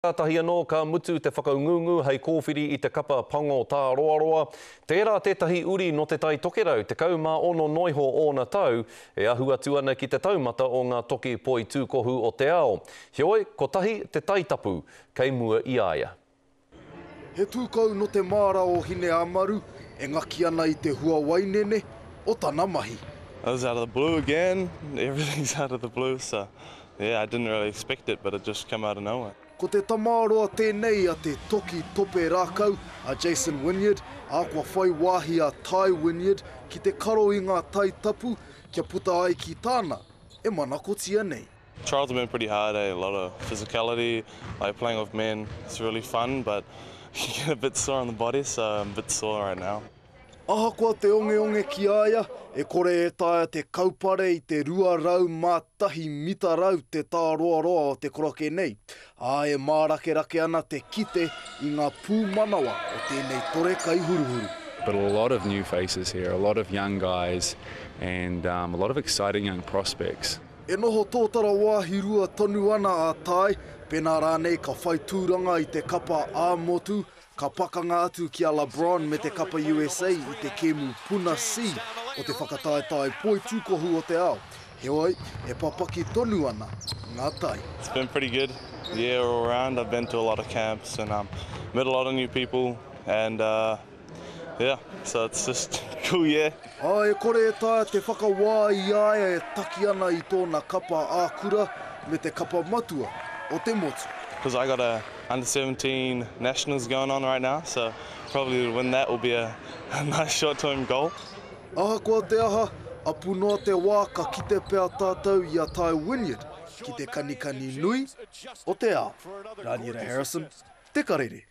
Tahi anō ka mutu te whakaungungu hei kōwhiri I te kapa pango tā roaroa. Tērā tētahi uri no te tai tokerau, te kaumā ono noiho ōna tau, e ahu atu ana ki te taumata o ngā toki poi tūkohu o te ao. Heoi, ko tahi te taitapu, kei mua I aia. He tūkau no te māra o Hine Amaru, e ngaki ana I te hua wainene o tāna mahi. I was out of the blue again, everything's out of the blue, so yeah, I didn't really expect it, but it just came out of nowhere. Ko te tamāroa tēnei a te toki tope rākau a Jason Wynyard, a kua whai wāhi a Tai Wynyard ki te karo I ngā tai tapu kia puta ai ki tāna e mana kotia nei. Trials have been pretty hard, eh? A lot of physicality, like playing with men, it's really fun, but you get a bit sore on the body, so I'm a bit sore right now. Aha kua te ongeonge ki aia, e kore e taia te kaupare I te rua rau mā tahi mita rau te tā roaroa o te korake nei. A e mārake rake ana te kite I ngā pūmanawa o tēnei tore kai huruhuru. But a lot of new faces here, a lot of young guys and a lot of exciting young prospects. E noho tōtara wāhi rua tonu ana a tai, pēnā rānei ka whai tūranga I te kapa āmotu, ka pakanga atu ki a LeBron me te kapa USA I te kēmu puna C o te whakataetai poi tūkohu o te ao. Heoi, e papaki tonu ana ngā tai. It's been pretty good, yeah, all around. I've been to a lot of camps and met a lot of new people and yeah, so it's just cool, yeah. A e kore e taia te whakawā I aia e taki ana I tōna kapa ākura me te kapa matua o te motu. Because I got a under-17 nationals going on right now, so probably to win that will be a nice short-term goal. Aha kua te aha, apu noa te wā ka kite pea tātou I a Tai Wynyard, ki te kanikani nui o te ao. Ranira Harrison, Te Karere.